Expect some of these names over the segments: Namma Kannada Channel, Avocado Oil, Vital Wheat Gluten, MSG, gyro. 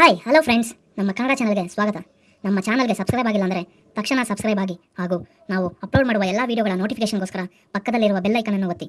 Hi, hello friends. Namma Kannada Channel ge swagata. Namma channel ge subscribe aagilla andre takshana subscribe aagi hagu naavu upload maduva ella video gala notification goskara pakkadalli iruva bell icon annu otti.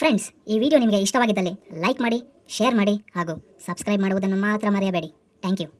Friends, ಈ video ನಿಮಗೆ ಇಷ್ಟವಾಗಿದ್ದಲ್ಲಿ like ಮಾಡಿ, share ಮಾಡಿ ಹಾಗೂ subscribe ಮಾಡುವುದನ್ನು ಮಾತ್ರ ಮರೆಯಬೇಡಿ. Thank you.